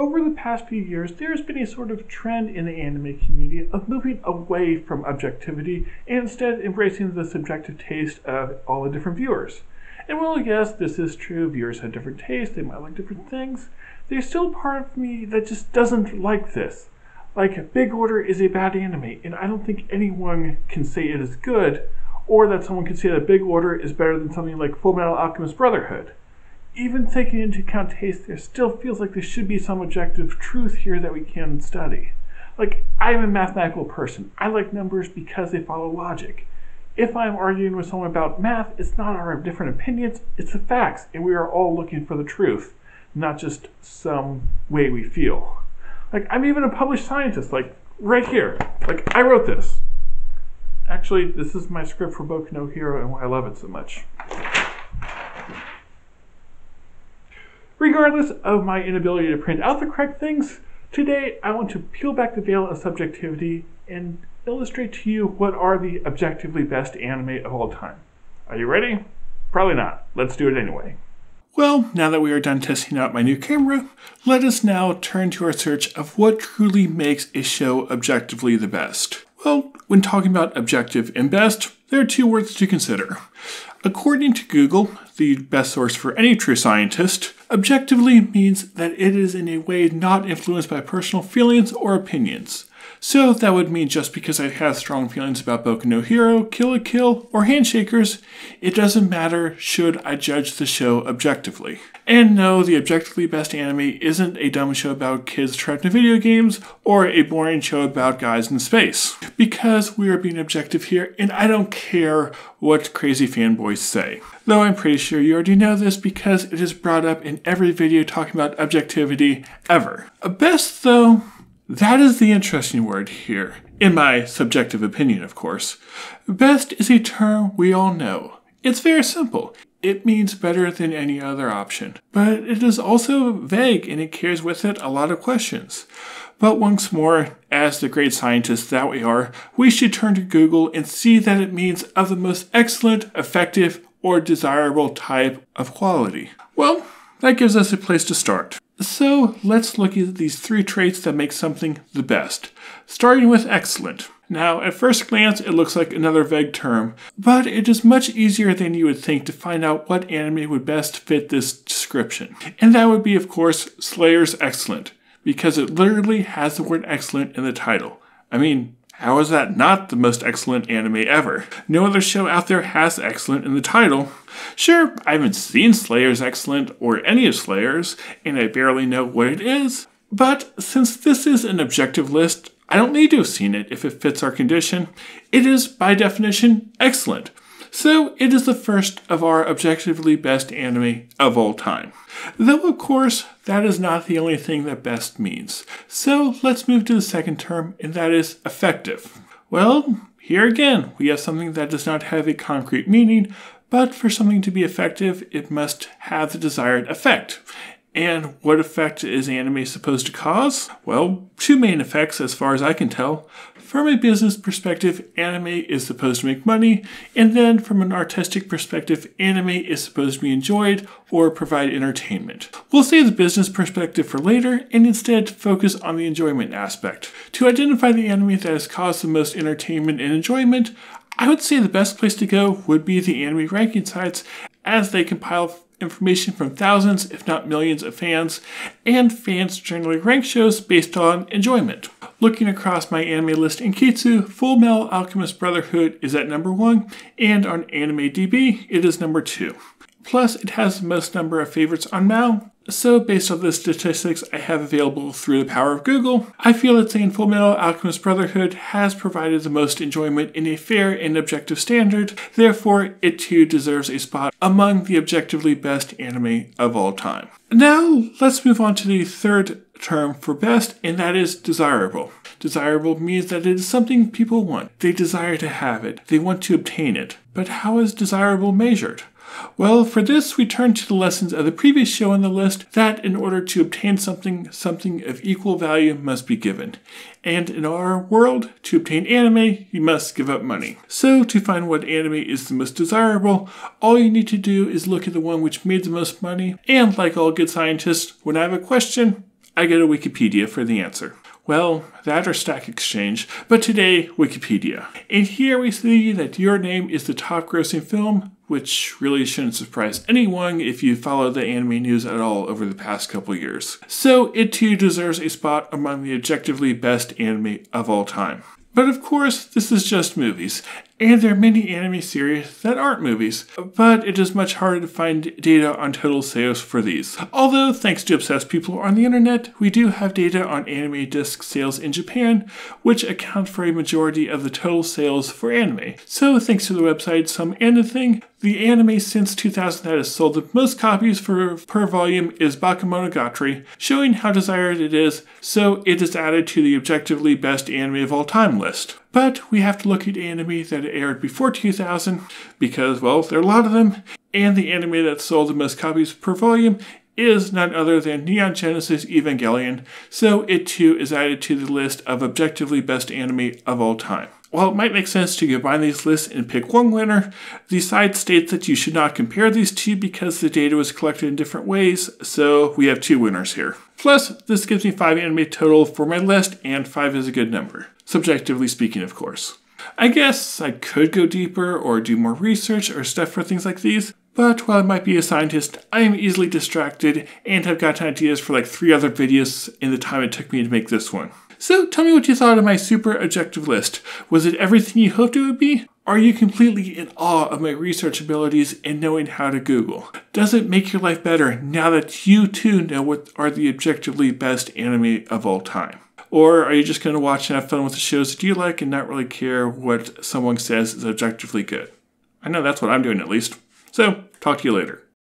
over the past few years, there's been a sort of trend in the anime community of moving away from objectivity and instead embracing the subjective taste of all the different viewers. And well, yes, this is true. Viewers have different tastes, they might like different things. There's still part of me that just doesn't like this. Like, Big Order is a bad anime, and I don't think anyone can say it is good, or that someone can say that Big Order is better than something like Fullmetal Alchemist Brotherhood. Even taking into account taste, there still feels like there should be some objective truth here that we can study. Like, I'm a mathematical person. I like numbers because they follow logic. If I'm arguing with someone about math, it's not our different opinions, it's the facts, and we are all looking for the truth, not just some way we feel. Like, I'm even a published scientist, like, right here. Like, I wrote this. Actually, this is my script for Boku no Hero and why I love it so much. Regardless of my inability to print out the correct things, today I want to peel back the veil of subjectivity and illustrate to you what are the objectively best anime of all time. Are you ready? Probably not. Let's do it anyway. Well, now that we are done testing out my new camera, let us now turn to our search of what truly makes a show objectively the best. Well, when talking about objective and best, there are two words to consider. According to Google, the best source for any true scientist, objectively means that it is in a way not influenced by personal feelings or opinions. So that would mean just because I have strong feelings about Boku no Hero, Kill a Kill, or Handshakers, it doesn't matter should I judge the show objectively. And no, the objectively best anime isn't a dumb show about kids trapped in video games or a boring show about guys in space. Because we are being objective here, and I don't care what crazy fanboys say. Though I'm pretty sure you already know this because it is brought up in every video talking about objectivity ever. Best though, that is the interesting word here, in my subjective opinion, of course. Best is a term we all know. It's very simple. It means better than any other option. But it is also vague, and it carries with it a lot of questions. But once more, as the great scientists that we are, we should turn to Google and see that it means of the most excellent, effective, or desirable type of quality. Well, that gives us a place to start. So let's look at these three traits that make something the best, starting with excellent. Now, at first glance, it looks like another vague term, but it is much easier than you would think to find out what anime would best fit this description. And that would be, of course, Slayers Excellent, because it literally has the word excellent in the title. I mean, how is that not the most excellent anime ever? No other show out there has excellent in the title. Sure, I haven't seen Slayers Excellent or any of Slayers, and I barely know what it is, but since this is an objective list, I don't need to have seen it if it fits our condition. It is, by definition, excellent. So it is the first of our objectively best anime of all time. Though, of course, that is not the only thing that best means. So let's move to the second term, and that is effective. Well, here again, we have something that does not have a concrete meaning, but for something to be effective, it must have the desired effect. And what effect is anime supposed to cause? Well, two main effects as far as I can tell. From a business perspective, anime is supposed to make money, and then from an artistic perspective, anime is supposed to be enjoyed or provide entertainment. We'll save the business perspective for later and instead focus on the enjoyment aspect. To identify the anime that has caused the most entertainment and enjoyment, I would say the best place to go would be the anime ranking sites, as they compile information from thousands, if not millions, of fans, and fans generally rank shows based on enjoyment. Looking across my anime list in Kitsu, Fullmetal Alchemist Brotherhood is at number 1, and on AnimeDB, it is number 2. Plus, it has the most number of favorites on MAL, so based on the statistics I have available through the power of Google, I feel that saying Fullmetal Alchemist Brotherhood has provided the most enjoyment in a fair and objective standard, therefore it too deserves a spot among the objectively best anime of all time. Now, let's move on to the third term for best, and that is desirable. Desirable means that it is something people want. They desire to have it. They want to obtain it. But how is desirable measured? Well, for this, we turn to the lessons of the previous show on the list, that in order to obtain something, something of equal value must be given. And in our world, to obtain anime, you must give up money. So, to find what anime is the most desirable, all you need to do is look at the one which made the most money, and like all good scientists, when I have a question, I I get a Wikipedia for the answer. Well, that or Stack Exchange, but today, Wikipedia. And here we see that Your Name is the top-grossing film, which really shouldn't surprise anyone if you follow the anime news at all over the past couple years. So it too deserves a spot among the objectively best anime of all time. But of course, this is just movies, and there are many anime series that aren't movies, but it is much harder to find data on total sales for these. Although, thanks to obsessed people on the internet, we do have data on anime disc sales in Japan, which account for a majority of the total sales for anime. So thanks to the website Some Anything, the anime since 2000 that has sold the most copies per volume is Bakemonogatari, showing how desired it is, so it is added to the objectively best anime of all time list. But we have to look at anime that aired before 2000 because, well, there are a lot of them, and the anime that sold the most copies per volume is none other than Neon Genesis Evangelion, so it too is added to the list of objectively best anime of all time. While it might make sense to combine these lists and pick one winner, the site states that you should not compare these two because the data was collected in different ways, so we have two winners here. Plus, this gives me 5 anime total for my list, and 5 is a good number. Subjectively speaking, of course. I guess I could go deeper or do more research or stuff for things like these, but while I might be a scientist, I am easily distracted and have gotten ideas for like 3 other videos in the time it took me to make this one. So tell me what you thought of my super objective list. Was it everything you hoped it would be? Are you completely in awe of my research abilities and knowing how to Google? Does it make your life better now that you too know what are the objectively best anime of all time? Or are you just going to watch and have fun with the shows that you like and not really care what someone says is objectively good? I know that's what I'm doing at least. So, talk to you later.